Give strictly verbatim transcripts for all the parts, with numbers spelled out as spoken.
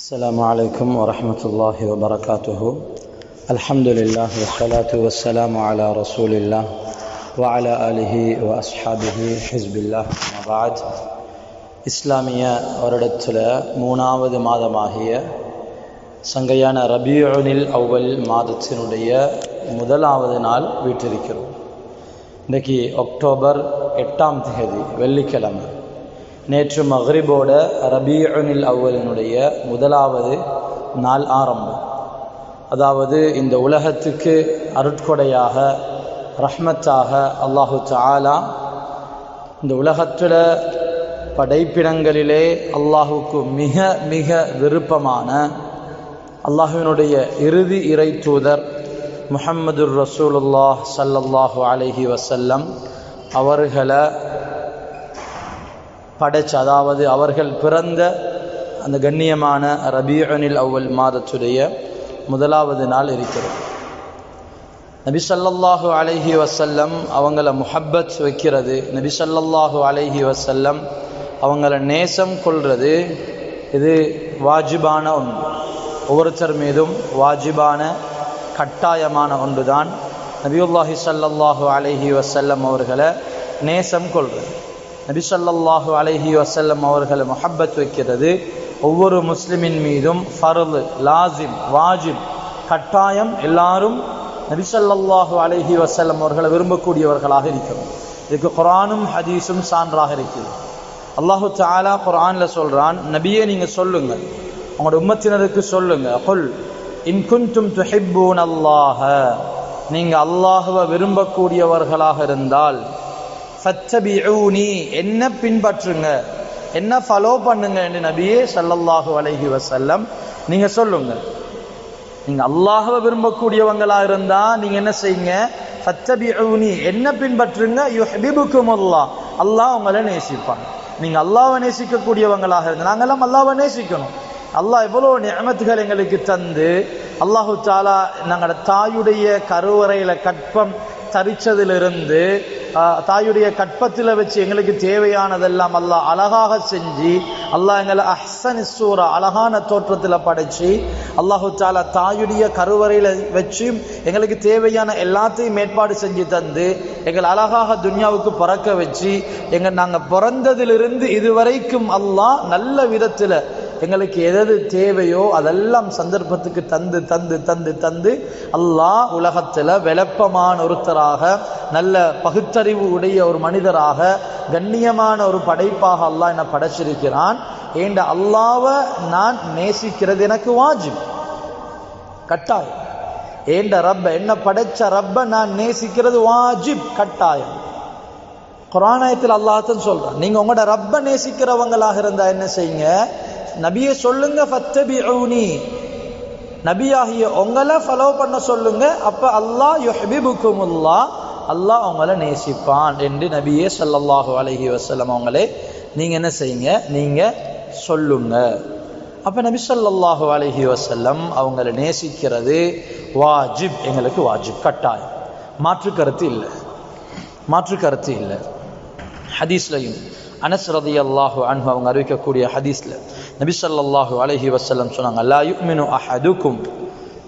Assalamu Alaikum Warahmathullahi Wabarakaathuhu. Alhamdulillah wassalatu wassalamu ala Rasulillah wa ala alihi wa ashabihi hizbillah ma ba'd. Islamiya oradathula moonavathu maadamagiya sangayana Rabi'ul Awwal maadathirudaiya mudalavathu naal vittirikkirom. Indiki October எட்டாம் தேதி வெள்ளிக்கிழமை. நேற்று மக்ரிபோட ரபீஉல் அவ்வலினுடைய முதலாவது நாள் ஆரம்பம். அதாவது இந்த உலகத்துக்கு அருட்கொடையாக ரஹ்மத்தாக அல்லாஹு தஆலா இந்த உலகத்தில் படைப்பினங்களிலே அல்லாஹுக்கு மிக மிக விருப்பமான அல்லாஹுவினுடைய இறுதி இறை தூதர் முஹம்மதுர் ரசூலுல்லாஹ் ஸல்லல்லாஹு அலைஹி வஸல்லம் அவர்களை படைச்ச, அதாவது அவர்கள் பிறந்த அந்த கண்ணியமான ரபீஉல் அவ்வல் மாதத்துடைய முதலாவது நாள் இருக்கிறது. நபி ஸல்லல்லாஹு அலைஹி வஸல்லம் அவங்கள முஹப்பத் வைக்கிறது, நபி ஸல்லல்லாஹு அலைஹி வஸல்லம் அவங்கள நேசம் கொள்வது இது வாஜிபான ஒன்று. ஒவ்வொருத்தர் மீதும் வாஜிபான கட்டாயமான ஒன்றுதான் நபியுல்லாஹி ஸல்லல்லாஹு அலைஹி வஸல்லம் அவர்களை நேசம் கொள்வது, நபி ஸல்லல்லாஹு அலைஹி வஸல்லம் அவர்களை முஹப்பத் வைக்கிறது ஒவ்வொரு முஸ்லிமின் மீதும் ஃபர்து, லாசிம், வாஜிப், கட்டாயம். எல்லாரும் நபி ஸல்லல்லாஹு அலைஹி வஸல்லம் அவர்களை விரும்பக்கூடியவர்களாக இருக்கிறோம். இதுக்கு குர்ஆனும் ஹதீஸும் சான்றாக இருக்குது. அல்லாஹு தஆலா குர்ஆனில் சொல்கிறான், நபியே நீங்கள் சொல்லுங்கள், உங்களோட உம்மத்தினருக்கு சொல்லுங்கள், குல் இன் குன்தும் துஹிப்பூனல்லாஹ, நீங்கள் அல்லாஹ்வை விரும்பக்கூடியவர்களாக இருந்தால் ஃபத்தபிஊனி, என்ன பின்பற்றுங்க, என்ன ஃபாலோ பண்ணுங்க என்று நபியே ஸல்லல்லாஹு அலைஹி வஸல்லம் நீங்கள் சொல்லுங்க. நீங்கள் அல்லாஹ்வை விரும்பக்கூடியவங்களாக இருந்தால் நீங்கள் என்ன செய்யுங்க, ஃபத்தபிஊனி, என்ன பின்பற்றுங்க, யுஹிபுக்குமுல்லாஹ், அல்லாஹ் உங்களை நேசிப்பாங்க. நீங்கள் அல்லாஹ்வை நேசிக்கக்கூடியவங்களாக இருந்தால், நாங்கள்லாம் அல்லாஹ்வை நேசிக்கணும். அல்லாஹ் எவ்வளோ நிஅமத்துகள் எங்களுக்கு தந்து, அல்லாஹு தஆலா நாங்களோட தாயுடைய கருவறையில் கற்பம் தரிச்சதிலிருந்து தாயுடைய கற்பத்தில் வச்சு எங்களுக்கு தேவையானதெல்லாம் அல்லாஹ் அழகாக செஞ்சு, அல்லாஹ் எங்களை அஹ்சனு சூரா, அழகான தோற்றத்தில் படைச்சு, அல்லாஹு தஆலா தாயுடைய கருவறையில் வச்சு எங்களுக்கு தேவையான எல்லாத்தையும் மேற்பாடு செஞ்சு தந்து, எங்களை அழகாக துன்யாவுக்கு பறக்க வச்சு, எங்கள் நாங்கள் பிறந்ததிலிருந்து இதுவரைக்கும் அல்லாஹ் நல்ல விதத்தில் எங்களுக்கு எது தேவையோ அதெல்லாம் சந்தர்ப்பத்துக்கு தந்து தந்து தந்து தந்து அல்லாஹ் உலகத்தில் விளப்பமான ஒருத்தராக, நல்ல பகுத்தறிவு உடைய ஒரு மனிதராக, கண்ணியமான ஒரு படைப்பாக அல்லாஹ் என்னை படைச்சிருக்கிறான். ஏண்ட அல்லாஹ்வை நான் நேசிக்கிறது எனக்கு வாஜிப், கட்டாயம். ஏண்ட ரப்ப, என்ன படைச்ச ரப்ப நான் நேசிக்கிறது வாஜிப், கட்டாயம். குர்ஆனத்தில் அல்லாஹ்தான் சொல்றான், நீங்கள் உங்களோட ரப்ப நேசிக்கிறவங்களாக இருந்தால் என்ன செய்யுங்க, நபியை சொல்லுங்க, ஃபத்தபிஊனி, நபியாகிய உங்களை ஃபாலோ பண்ண சொல்லுங்க, அப்போ அல்லாஹ் யுஹிபுக்குமுல்லாஹ், அல்லாஹ் உங்களை நேசிப்பான் என்று நபியே ஸல்லல்லாஹு அலைஹி வஸல்லம் அவங்களே நீங்கள் என்ன செய்யுங்க, நீங்கள் சொல்லுங்க. அப்போ நபி ஸல்லல்லாஹு அலைஹி வஸல்லம் அவங்களை நேசிக்கிறது வாஜிப், எங்களுக்கு வாஜிப், கட்டாயம். மாற்று கருத்து இல்லை, மாற்று கருத்து இல்லை. ஹதீஸ்லையும் அனஸ் ரலியல்லாஹு அன்ஹு அவங்க அறிவிக்கக்கூடிய ஹதீஸ்ல நபி ஸல்லல்லாஹு அலைஹி வஸல்லம் சொன்னாங்க, லா யுமினு அஹதுக்கும்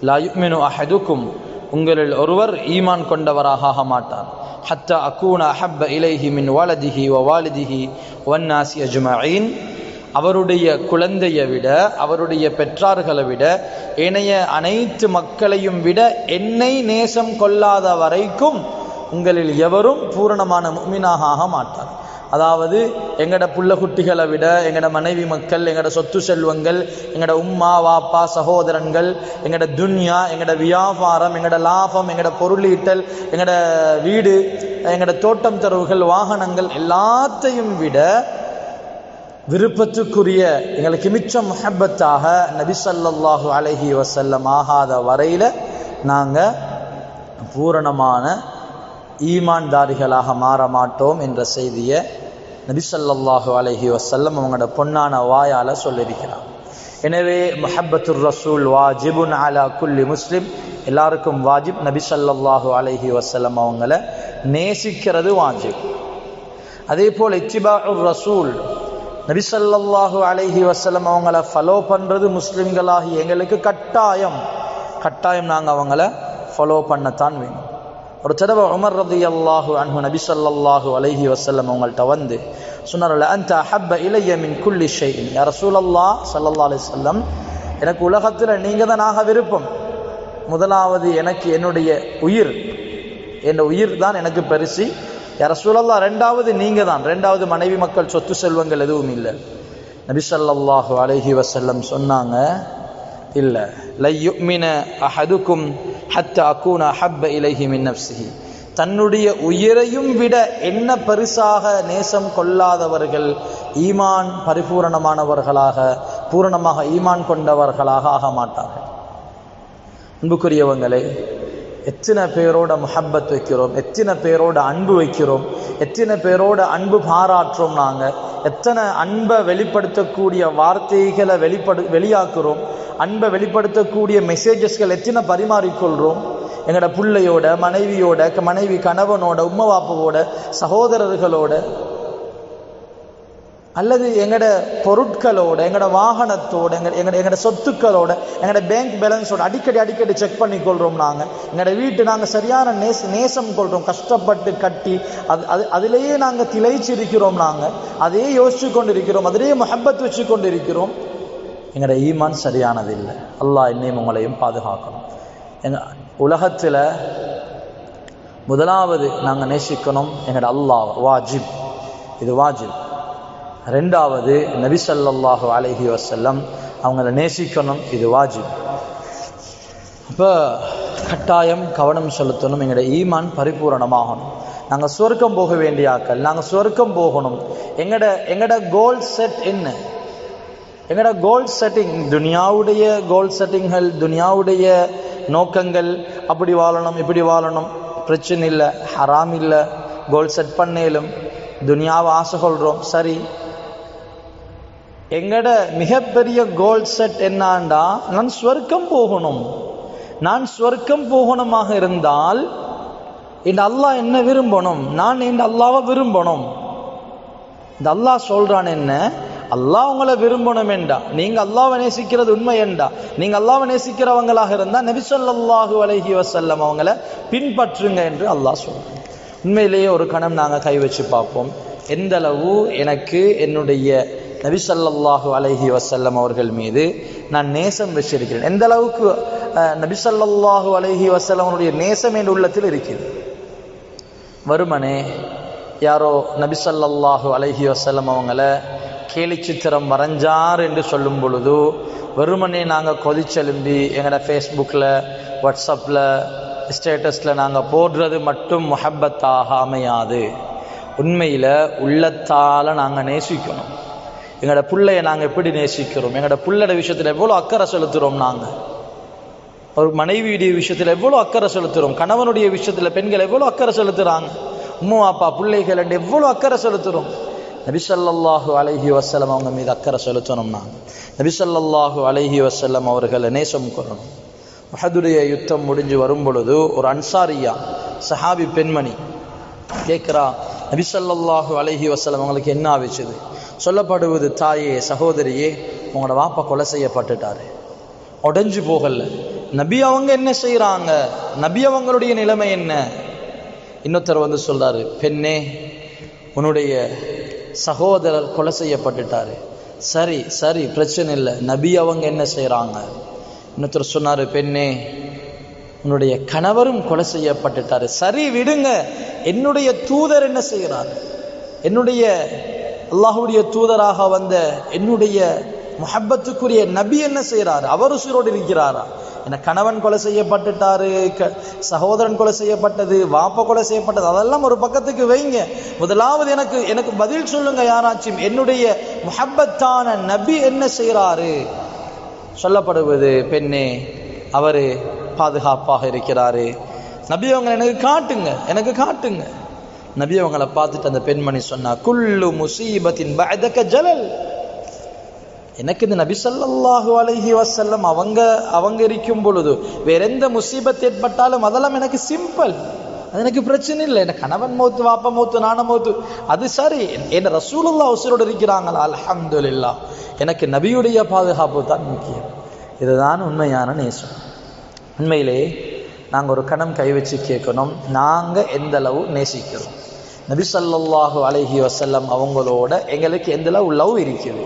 லா யுமினு அஹதுக்கும், உங்களில் ஒருவர் ஈமான் கொண்டவராக ஆக மாட்டார், ஹத்தா அகூன அஹப்ப இலைஹி மின் வலதிஹி வ வாலிதிஹி வன்னாசி அஜ்மஈன், அவருடைய குழந்தையை விட, அவருடைய பெற்றார்களை விட, ஏனைய அனைத்து மக்களையும் விட என்னை நேசம் கொள்ளாத வரைக்கும் உங்களில் எவரும் பூரணமான முஃமினாக ஆக மாட்டார். அதாவது எங்களோட புள்ள குட்டிகளை விட, எங்களோட மனைவி மக்கள், எங்களோட சொத்து செல்வங்கள், எங்களோட உம்மா வாப்பா சகோதரன்கள், எங்களோட துன்யா, எங்களோட வியாபாரம், எங்களோட லாபம், எங்களோட பொருளீட்டல், எங்களோட வீடு, எங்களோட தோட்டம் தரவுகள், வாகனங்கள் எல்லாத்தையும் விட விருப்பத்துக்குரிய, எங்களுக்கு மிச்சம் முஹப்பத்தாக நபி ஸல்லல்லாஹு அலைஹி வஸல்லம் ஆகாத வரையில் நாங்கள் பூரணமான ஈமான்தாரிகளாக மாற மாட்டோம் என்ற செய்தியை நபி ஸல்லல்லாஹு அலைஹி வஸல்லம் அவங்களோட பொன்னான வாயால் சொல்லியிருக்கிறார். எனவே முஹப்பத்துர் ரசூல் வாஜிபுன் அலா குல்லி முஸ்லிம், எல்லாருக்கும் வாஜிப், நபி ஸல்லல்லாஹு அலைஹி வஸல்லம் அவங்கள நேசிக்கிறது வாஜிப். அதே போல் இத்திபாஉர் ரசூல், Nabi sallallahu alayhi wasallam அவங்கள ஃபாலோ பண்றது முஸ்லிம்களாகி எங்களுக்கு கட்டாயம் கட்டாயம் நாங்க அவங்கள ஃபாலோ பண்ணத்தான் வேணும். ஒரு தடவை உமர் ரலியல்லாஹு அன்ஹு நபி ஸல்லல்லாஹு அலைஹி வஸல்லம் அவங்கள்ட்ட வந்து சொன்னார், ல அந்த ஹப்ப இலைய மின் குல்லி ஷைஇன் யா ரசூலல்லாஹ் ஸல்லல்லாஹு அலைஹி வஸல்லம், எனக்கு உலகத்தில் நீங்கள் தான் ஆக விருப்பம். முதலாவது எனக்கு என்னுடைய உயிர், என் உயிர் தான் எனக்கு பரிசு யா ரசூலல்லாஹ். ரெண்டாவது நீங்கள் தான், ரெண்டாவது மனைவி மக்கள் சொத்து செல்வங்கள் எதுவும் இல்லை. நபி ஸல்லல்லாஹு அலைஹி வஸல்லம் சொன்னாங்க, இல்லை லை யுமின அஹதுக்கும் ஹத்தா அகூனா ஹப்ப இலைஹி மின் நஃப்ஸிஹி, தன்னுடைய உயிரையும் விட என்ன பரிசாக நேசம் கொள்ளாதவர்கள் ஈமான் பரிபூரணமானவர்களாக பூரணமாக ஈமான் கொண்டவர்களாக ஆக மாட்டார்கள். அன்புக்குரியவங்களே, எத்தனை பேரோட முஹப்பத் வைக்கிறோம், எத்தனை பேரோட அன்பு வைக்கிறோம், எத்தனை பேரோட அன்பு பாராட்டுறோம், நாங்கள் எத்தனை அன்பை வெளிப்படுத்தக்கூடிய வார்த்தைகளை வெளிப்படு வெளியாக்குறோம், அன்பை வெளிப்படுத்தக்கூடிய மெசேஜஸ்கள் எத்தனை பரிமாறிக்கொள்கிறோம். எங்களோட பிள்ளையோட மனைவியோட மனைவி கணவனோட உம்மவாப்போட சகோதரர்களோட, அல்லது எங்களோட பொருட்களோட எங்களோட வாகனத்தோட எங்கள் எங்களோட எங்களோட சொத்துக்களோட எங்களோட பேங்க் பேலன்ஸோட அடிக்கடி அடிக்கடி செக் பண்ணிக்கொள்கிறோம். நாங்கள் எங்களோட வீட்டு நாங்கள் சரியான நேச நேசம் கொள்கிறோம், கஷ்டப்பட்டு கட்டி அது அது அதிலேயே நாங்கள் திளைச்சிருக்கிறோம். நாங்கள் அதையே யோசிச்சு கொண்டு இருக்கிறோம், அதிலேயே முஹப்பத் வச்சு கொண்டு இருக்கிறோம். எங்களோட ஈமான் சரியானதில்லை. அல்லாஹ் இன்னையும் உங்களையும் பாதுகாக்கணும். எங்கள் உலகத்தில் முதலாவது நாங்கள் நேசிக்கணும் எங்களோட அல்லாஹ், வாஜிப், இது வாஜிப். ரெண்டாவது நபி ஸல்லல்லாஹு அலைஹி வஸல்லம் அவங்கள நேசிக்கணும், இது வாஜிப். அப்போ கட்டாயம் கவனம் செலுத்தணும், எங்களோட ஈமான் பரிபூரணமாகணும். நாங்கள் சுவர்க்கம் போக வேண்டிய ஆக்கள், நாங்கள் சுவர்க்கம் போகணும். எங்களோட எங்களோட கோல் செட் என்ன? எங்களோட கோல் செட்டிங், துனியாவுடைய கோல் செட்டிங்கள், துனியாவுடைய நோக்கங்கள், அப்படி வாழணும் இப்படி வாழணும், பிரச்சனை இல்லை, ஹராம் இல்லை, கோல் செட் பண்ணேலும் துனியாவை ஆசை கொள்கிறோம். சரி, எங்களோட மிகப்பெரிய கோல் செட் என்னான்டா, நான் ஸ்வர்க்கம் போகணும். நான் ஸ்வர்க்கம் போகணுமாக இருந்தால் இந்த அல்லாஹ் என்ன விரும்பணும், நான் இந்த அல்லாஹ்வை விரும்பணும். இந்த அல்லாஹ் சொல்கிறான் என்ன, அல்லாஹ் உங்களை விரும்பணும் என்றா, நீங்கள் அல்லாஹ்வை நேசிக்கிறது உண்மை என்றா, நீங்கள் அல்லாஹ்வை நேசிக்கிறவங்களாக இருந்தால் நபி ஸல்லல்லாஹு அலைஹி வஸல்லம் அவங்கள பின்பற்றுங்க என்று அல்லாஹ் சொல்கிறான். உண்மையிலேயே ஒரு கணம் நாங்கள் கை வச்சு பார்ப்போம், எந்தளவு எனக்கு என்னுடைய நபி ஸல்லல்லாஹு அலைஹி வஸல்லம் அவர்கள் மீது நான் நேசம் வச்சிருக்கிறேன், எந்த அளவுக்கு நபி ஸல்லல்லாஹு அலைஹி வஸல்லம் அவருடைய நேசம் என் உள்ளத்தில் இருக்கிறது. வருமனே யாரோ நபி ஸல்லல்லாஹு அலைஹி வஸல்லம் அவங்கள கேலி சித்திரம் வரைஞ்சார் என்று சொல்லும் பொழுது வெறுமனே நாங்கள் கொதிச்செலும்பி எங்களோட ஃபேஸ்புக்கில் வாட்ஸ்அப்பில் ஸ்டேட்டஸில் நாங்கள் போடுறது மட்டும் முஹப்பத்தாக அமையாது. உண்மையில் உள்ளத்தால் நாங்கள் நேசிக்கணும். எங்களோட பிள்ளையை நாங்கள் எப்படி நேசிக்கிறோம், எங்களோட பிள்ளையோட விஷயத்தில் எவ்வளோ அக்கறை செலுத்துகிறோம், நாங்கள் ஒரு மனைவியுடைய விஷயத்தில் எவ்வளோ அக்கறை செலுத்துகிறோம், கணவனுடைய விஷயத்தில் பெண்கள் எவ்வளோ அக்கறை செலுத்துகிறாங்க, உம்மா அப்பா பிள்ளைகள் என்று எவ்வளோ அக்கறை செலுத்துகிறோம். நபி ஸல்லல்லாஹு அலைஹி வஸல்லம் அவங்க மீது அக்கறை செலுத்தணும். நாங்கள் நபி ஸல்லல்லாஹு அலைஹி வஸல்லம் அவர்களை நேசம் கொள்ளணும். உஹதுடைய யுத்தம் முடிஞ்சு வரும் பொழுது ஒரு அன்சாரியா சஹாபி பெண்மணி கேட்குறா, நபி ஸல்லல்லாஹு அலைஹி வஸல்லம் அவங்களுக்கு என்ன ஆவிச்சது? சொல்லப்படுவது, தாயே சகோதரியே, உங்களோட வாப்பா கொலை செய்யப்பட்டுட்டாரு. உடஞ்சு போகல, நபி அவங்க என்ன செய்கிறாங்க, நபி அவங்களுடைய நிலைமை என்ன? இன்னொருத்தர் வந்து சொல்கிறாரு, பெண்ணே உன்னுடைய சகோதரர் கொலை செய்யப்பட்டுட்டாரு. சரி சரி, பிரச்சனை இல்லை, நபி அவங்க என்ன செய்கிறாங்க? இன்னொருத்தர் சொன்னார், பெண்ணே உன்னுடைய கணவரும் கொலை செய்யப்பட்டுட்டாரு. சரி விடுங்க, என்னுடைய தூதர் என்ன செய்கிறார், என்னுடைய அல்லாஹுடைய தூதராக வந்த என்னுடைய முஹப்பத்துக்குரிய நபி என்ன செய்கிறாரு, அவர் உசுரோடு இருக்கிறாரா? என்ன கணவன் கொலை செய்யப்பட்டுட்டாரு, சகோதரன் கொலை செய்யப்பட்டது, வாப்ப கொலை செய்யப்பட்டது, அதெல்லாம் ஒரு பக்கத்துக்கு வைங்க. முதலாவது எனக்கு எனக்கு பதில் சொல்லுங்க யாராச்சும், என்னுடைய முஹப்பத்தான நபி என்ன செய்கிறாரு? சொல்லப்படுவது, பெண்ணே அவர் பாதுகாப்பாக இருக்கிறாரு, நபி அவங்களை எனக்கு காட்டுங்க, எனக்கு காட்டுங்க. நபி அவங்களை பார்த்துட்டு அந்த பெண்மணி சொன்னா, குல்லு முசீபத்தின் பஅதக ஜலல். எனக்கு இந்த நபி ஸல்லல்லாஹு அலைஹி வஸல்லம் அவங்க அவங்க இருக்கும் பொழுது வேற எந்த முசீபத் ஏற்பட்டாலும் அதெல்லாம் எனக்கு சிம்பிள், எனக்கு பிரச்சனை இல்லை. என்ன கணவன் மௌத்து, வாப்பா மௌத்து, நான மௌத்து, அது சரி. என்ன ரசூலுல்லாஹ் உசுரோடு இருக்கிறாங்களா? அல்ஹம்துலில்லாஹ். எனக்கு நபியுடைய பாதுகாப்பு தான் முக்கியம். இதுதான் உண்மையான நேசம். உண்மையிலே நாங்கள் ஒரு கணம் கை வச்சு கேட்கணும், நாங்கள் எந்த அளவு நேசிக்கிறோம் நபி ஸல்லல்லாஹு அலைஹி வஸல்லம் அவங்களோட எங்களுக்கு எந்த அளவு லவ் இருக்குது,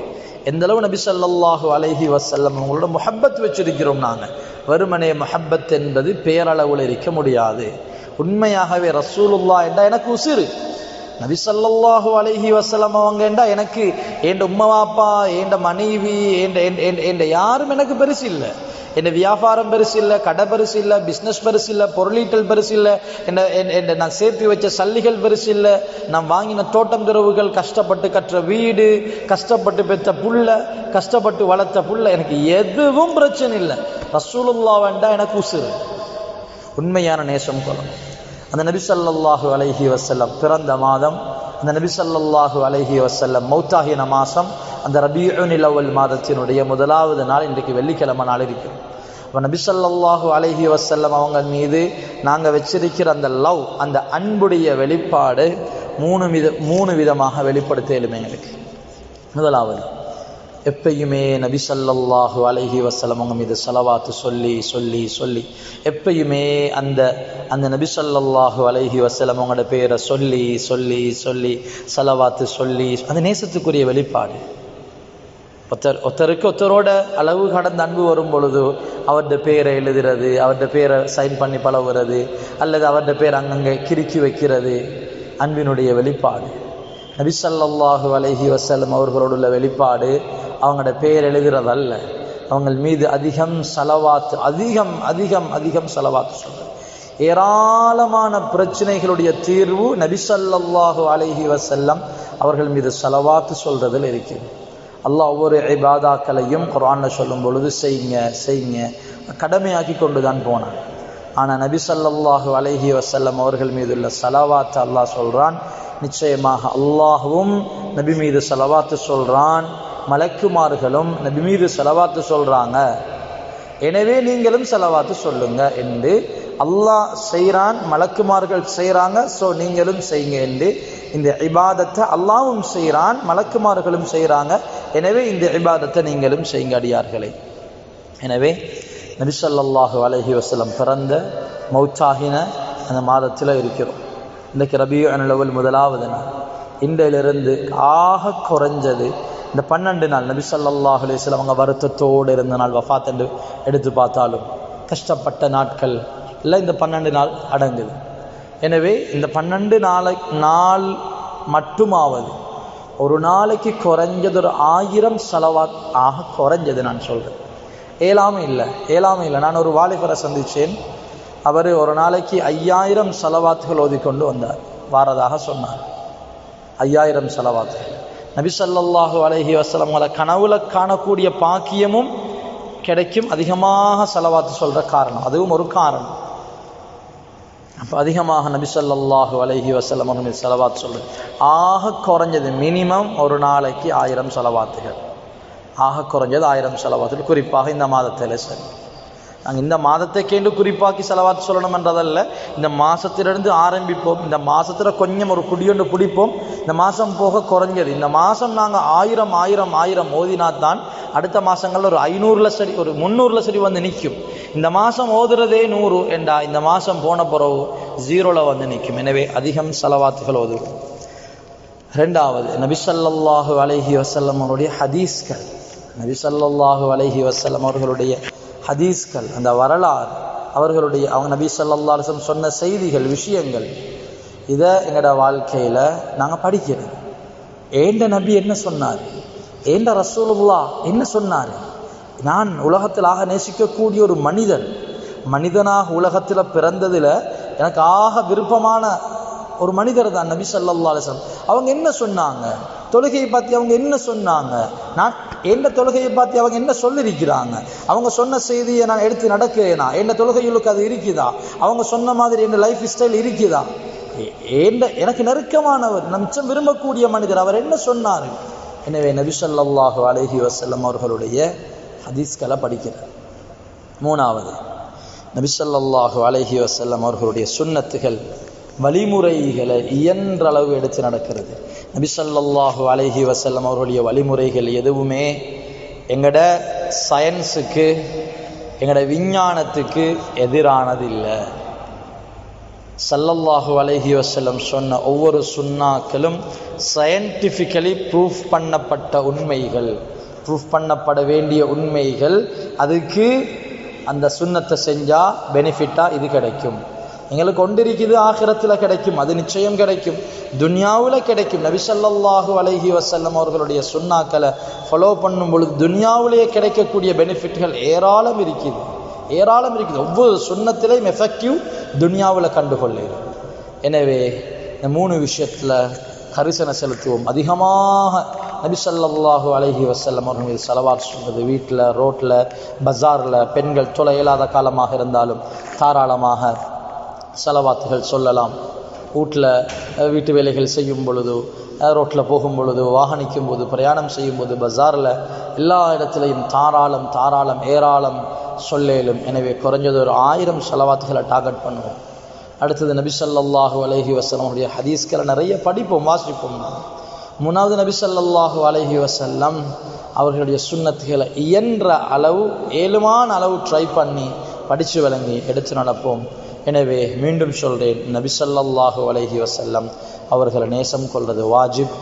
எந்தளவு நபி ஸல்லல்லாஹு அலைஹி வஸல்லம் அவங்களோட முஹப்பத் வச்சிருக்கிறோம். நாங்கள் வெறுமனே முஹப்பத் என்பது பேரளவில் இருக்க முடியாது. உண்மையாகவே ரசூலுல்லாஹ் என்றா எனக்கு உசுறு, நபி ஸல்லல்லாஹு அலைஹி வஸல்லம் அவங்க என்றா எனக்கு, என் உம்மவாப்பா, என் மனைவி, என் யாரும் எனக்கு பெருசு இல்லை. என்ன வியாபாரம் பெருசு இல்லை, கடை பெருசு இல்லை, பிஸ்னஸ் பெருசு இல்லை, பொருளீட்டல் பெருசு இல்லை, என்ன நான் சேர்த்து வச்ச சல்லிகள் பெருசு இல்லை, நான் வாங்கின தோட்டம் திறவுகள், கஷ்டப்பட்டு கற்ற வீடு, கஷ்டப்பட்டு பெற்ற புள்ள, கஷ்டப்பட்டு வளர்த்த புள்ள, எனக்கு எதுவும் பிரச்சனை இல்லை. ரசூலுல்லாஹ் வேண்டாம் எனக்கு உசுறு. உண்மையான நேசம் கொள்ளும். அந்த நபி ஸல்லல்லாஹு அலைஹி வஸல்லம் பிறந்த மாதம், அந்த நபி ஸல்லல்லாஹு அலைஹி வஸல்லம் மௌத்தாகின மாதம், அந்த ரபீஉல் அவல் மாதத்தினுடைய முதலாவது நாள் இன்றைக்கு வெள்ளிக்கிழமை நாள் இருக்கும். அப்போ நபி ஸல்லல்லாஹு அலைஹி வஸல்லம் அவங்க மீது நாங்கள் வச்சிருக்கிற அந்த லவ், அந்த அன்புடைய வெளிப்பாடு மூணு வித மூணு விதமாக வெளிப்படுத்தலுமே எங்களுக்கு. முதலாவது, எப்பயுமே நபி ஸல்லல்லாஹு அலைஹி வஸல்லம் அவங்க மீது ஸலவாத்து சொல்லி சொல்லி சொல்லி எப்பயுமே அந்த அந்த நபி ஸல்லல்லாஹு அலைஹி வஸல்லம் அவங்களோட பேரை சொல்லி சொல்லி சொல்லி ஸலவாத்து சொல்லி, அந்த நேசத்துக்குரிய வெளிப்பாடு. ஒருத்தர் ஒருத்தருக்கு ஒருத்தரோட அளவு கடந்த அன்பு வரும் பொழுது அவருடைய பேரை எழுதுறது, அவருடைய பேரை சைன் பண்ணி பழகுறது, அல்லது அவருடைய பேர் அங்கங்கே கிறுக்கி வைக்கிறது, அன்பினுடைய வெளிப்பாடு. நபி ஸல்லல்லாஹு அலைஹி வஸல்லம் அவர்களோடு உள்ள வெளிப்பாடு அவங்களோட பேர் எழுதுறதல்ல, அவங்க மீது அதிகம் ஸலவாத், அதிகம் அதிகம் அதிகம் ஸலவாத் சொல்றது. ஏராளமான பிரச்சனைகளுடைய தீர்வு நபி ஸல்லல்லாஹு அலைஹி வஸல்லம் அவர்கள் மீது ஸலவாத் சொல்றதில் இருக்குது. அல்லாஹ் ஒவ்வொரு இபாதாக்களையும் குர்ஆனில் சொல்லும் பொழுது செய்யுங்க செய்யுங்க கடமையாக்கி கொண்டு தான் போனான். ஆனால் நபி ஸல்லல்லாஹு அலைஹி வஸல்லம் அவர்கள் மீது உள்ள ஸலவாத் அல்லாஹ் சொல்கிறான். நிச்சயமாக அல்லாஹ்வும் நபி மீது ஸலவாத்து சொல்கிறான், மலக்குமார்களும் நபி மீது ஸலவாத்து சொல்கிறாங்க, எனவே நீங்களும் ஸலவாத்து சொல்லுங்க என்று அல்லாஹ் செய்கிறான், மலக்குமார்கள் செய்கிறாங்க, ஸோ நீங்களும் செய்யுங்க என்று. இந்த இபாதத்தை அல்லாஹ்வும் செய்கிறான், மலக்குமார்களும் செய்கிறாங்க, எனவே இந்த இபாதத்தை நீங்களும் செய்யுங்க அடியார்களே. எனவே நபி ஸல்லல்லாஹு அலைஹி வஸல்லம் பிறந்த மௌத்தாகின அந்த மாதத்தில் இருக்கிறோம். இன்றைக்கு ரபியுல் அவல் முதலாவது நாள். இன்றையிலிருந்து ஆக குறைஞ்சது இந்த பன்னெண்டு நாள் நபி ஸல்லல்லாஹு அலைஹி வஸல்லம் அவங்க வருத்தத்தோடு இருந்த நாள், வஃபாத் என்று எடுத்து பார்த்தாலும் கஷ்டப்பட்ட நாட்கள் இல்லை, இந்த பன்னெண்டு நாள் அடங்குது. எனவே இந்த பன்னெண்டு நாளை நாள் மட்டுமாவது ஒரு நாளைக்கு குறைஞ்சது ஒரு ஆயிரம் ஸலவாத் ஆக குறைஞ்சது நான் சொல்கிறேன். ஏழாமல் இல்லை ஏழாமல் இல்லை நான் ஒரு வாலிபரை சந்தித்தேன். அவர் ஒரு நாளைக்கு ஐயாயிரம் ஸலவாத்துகள் ஓதிக்கொண்டு வந்தார், வாரதாக சொன்னார். ஐயாயிரம் ஸலவாத்துகள் நபி ஸல்லல்லாஹு அலைஹி வஸல்லம் கனவுல காணக்கூடிய பாக்கியமும் கிடைக்கும். அதிகமாக ஸலவாத்து சொல்கிற காரணம் அதுவும் ஒரு காரணம். அப்போ அதிகமாக நபி ஸல்லல்லாஹு அலைஹி வஸல்லம் அவங்க மீது ஸலவாத் சொல்கிறது. ஆக குறைஞ்சது மினிமம் ஒரு நாளைக்கு ஆயிரம் ஸலவாத்துகள், ஆக குறைஞ்சது ஆயிரம் ஸலவாத்துகள். குறிப்பாக இந்த மாதத்தில் சரி, நாங்கள் இந்த மாதத்தை கேண்டு குறிப்பாக்கி ஸலவாத் சொல்லணும்ன்றதல்ல, இந்த மாதத்திலிருந்து ஆரம்பிப்போம். இந்த மாதத்தில் கொஞ்சம் ஒரு குடியொன்று பிடிப்போம். இந்த மாதம் போக குறைஞ்சது இந்த மாதம் நாங்கள் ஆயிரம் ஆயிரம் ஆயிரம் ஓதினாத்தான் அடுத்த மாதங்களில் ஒரு ஐநூறில் சரி ஒரு முந்நூறில் சரி வந்து நிற்கும். இந்த மாதம் ஓதுறதே நூறு என்றா இந்த மாதம் போன பிறகு ஜீரோவில் வந்து நிற்கும். எனவே அதிகம் ஸலவாத்துகள் ஓதுவோம். ரெண்டாவது, நபி ஸல்லல்லாஹு அலைஹி வஸல்லம் அவருடைய ஹதீஸ்கள். நபி ஸல்லல்லாஹு அலைஹி வஸல்லம் அவர்களுடைய ஹதீஸ்கள், அந்த வரலாறு, அவர்களுடைய அவங்க நபி ஸல்லல்லாஹு அலைஹி வஸல்லம் சொன்ன செய்திகள், விஷயங்கள், இதை எங்களோட வாழ்க்கையில் நாங்கள் படிக்கிறோம். ஏண்ட நபி என்ன சொன்னார், ஏண்ட ரசூலுல்லாஹ் என்ன சொன்னார், நான் உலகத்தில் ஆக நேசிக்கக்கூடிய ஒரு மனிதன், மனிதனாக உலகத்தில் பிறந்ததில் எனக்கு ஆக விருப்பமான ஒரு மனிதர் தான் நபி ஸல்லல்லாஹு அலைஹி வஸல்லம். அவங்க என்ன சொன்னாங்க, தொழுகையை பற்றி அவங்க என்ன சொன்னாங்க, நான் எந்த தொழுகையை பற்றி அவங்க என்ன சொல்லியிருக்கிறாங்க, அவங்க சொன்ன செய்தியை நான் எடுத்து நடக்கிறேனா, எந்த தொழுகைகளுக்கு அது இருக்குதா, அவங்க சொன்ன மாதிரி என் லைஃப் ஸ்டைல் இருக்குதா, எனக்கு நெருக்கமானவர், மிச்சம் விரும்பக்கூடிய மனிதர் அவர் என்ன சொன்னார். எனவே நபி ஸல்லல்லாஹு அலைஹி வஸல்லம் அவர்களுடைய ஹதீஸ்களை படிக்கிறார். மூணாவது, நபி ஸல்லல்லாஹு அலைஹி வஸல்லம் அவர்களுடைய சுன்னத்துகள், வழிமுறைகளை இயன்றளவு எடுத்து நடக்கிறது. நபி ஸல்லல்லாஹு அலைஹி வஸல்லம் அவர்களுடைய வழிமுறைகள் எதுவுமே எங்களோட சயின்ஸுக்கு எங்களோட விஞ்ஞானத்துக்கு எதிரானது இல்லை. ஸல்லல்லாஹு அலைஹி வஸல்லம் சொன்ன ஒவ்வொரு சுன்னாக்களும் சயின்டிஃபிக்கலி ப்ரூஃப் பண்ணப்பட்ட உண்மைகள், ப்ரூஃப் பண்ணப்பட வேண்டிய உண்மைகள். அதுக்கு அந்த சுன்னத்தை செஞ்சால் பெனிஃபிட்டாக இது கிடைக்கும், எங்களுக்கு கொண்டிருக்குது, ஆகிரத்தில் கிடைக்கும், அது நிச்சயம் கிடைக்கும், துன்யாவில் கிடைக்கும். நபி ஸல்லல்லாஹு அலைஹி வஸல்லம் அவர்களுடைய சுன்னாக்களை ஃபாலோ பண்ணும் பொழுது துன்யாவிலேயே கிடைக்கக்கூடிய பெனிஃபிட்கள் ஏராளம் இருக்குது, ஏராளம் இருக்குது. ஒவ்வொரு சுன்னத்திலையும் எஃபெக்டிவ் துன்யாவில் கண்டுகொள்ளுது. எனவே இந்த மூணு விஷயத்தில் கரிசனை செலுத்துவோம். அதிகமாக நபி ஸல்லல்லாஹு அலைஹி வஸல்லம் அவர்கள் மீது ஸலவாத் சொல்வது வீட்டில், ரோட்டில், பஜாரில் பெண்கள் தொலை இல்லாத காலமாக இருந்தாலும் தாராளமாக ஸலவாத்துகள் சொல்லலாம். வீட்டில் வீட்டு வேலைகள் செய்யும் பொழுதோ, ரோட்டில் போகும் பொழுதோ, வாகனிக்கும் போது, பிரயாணம் செய்யும் போது, பஜாரில் எல்லா இடத்துலையும் தாராளம் தாராளம் ஏராளம் சொல்லேலும். எனவே குறைஞ்சது ஒரு ஆயிரம் ஸலவாத்துகளை டார்கெட் பண்ணுவோம். அடுத்தது நபி ஸல்லல்லாஹு அலைஹி வஸல்லம் உடைய ஹதீஸ்களை நிறைய படிப்போம், வாசிப்போம். மூணாவது நபி ஸல்லல்லாஹு அலைஹி வஸல்லம் அவர்களுடைய சுன்னத்துகளை இயன்ற அளவு ஏழுமான அளவு ட்ரை பண்ணி படித்து விளங்கி எடுத்து நடப்போம். எனவே மீண்டும் சொல்கிறேன், நபி ஸல்லல்லாஹு அலைஹி வஸல்லம் அவர்களை நேசம் கொள்வது வாஜிப்,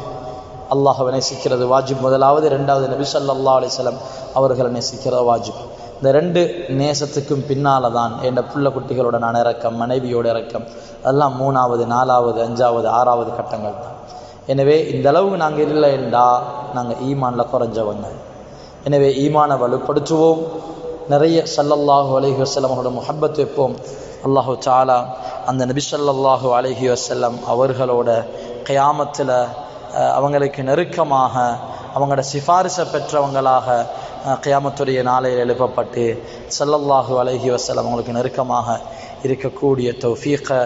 அல்லாஹ்வை நேசிக்கிறது வாஜிப் முதலாவது. ரெண்டாவது நபி ஸல்லல்லாஹு அலைஹி வஸல்லம் அவர்களை நேசிக்கிறது வாஜிப். இந்த ரெண்டு நேசத்துக்கும் பின்னால் தான் என் புள்ள குட்டிகளோட நான் இறக்கம், மனைவியோட இறக்கம், அதெல்லாம் மூணாவது, நாலாவது, அஞ்சாவது, ஆறாவது கட்டங்கள் தான். எனவே இந்தளவு நாங்கள் இல்லை என்றால் நாங்கள் ஈமானில் குறைஞ்சவங்க. எனவே ஈமானை வலுப்படுத்துவோம், நிறைய ஸல்லல்லாஹு அலைஹி வஸல்லம் அவர்களோட முஹப்பத் வைப்போம். அல்லாஹு தஆலா அந்த நபி ஸல்லல்லாஹு அலைஹி வஸல்லம் அவர்களோட கியாமத்தில் அவங்களுக்கு நெருக்கமாக அவங்களோட சிபாரிசை பெற்றவங்களாக கியாமத்துடைய நாளையில் எழுப்பப்பட்டு ஸல்லல்லாஹு அலைஹி வஸல்லம் அவங்களுக்கு நெருக்கமாக இருக்கக்கூடிய தௌஃபீகை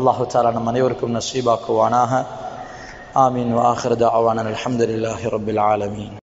அல்லாஹு தஆலா நம் அனைவருக்கும் நசீபாக்குவானாக. آمين وآخر دعوانا الحمد لله رب العالمين.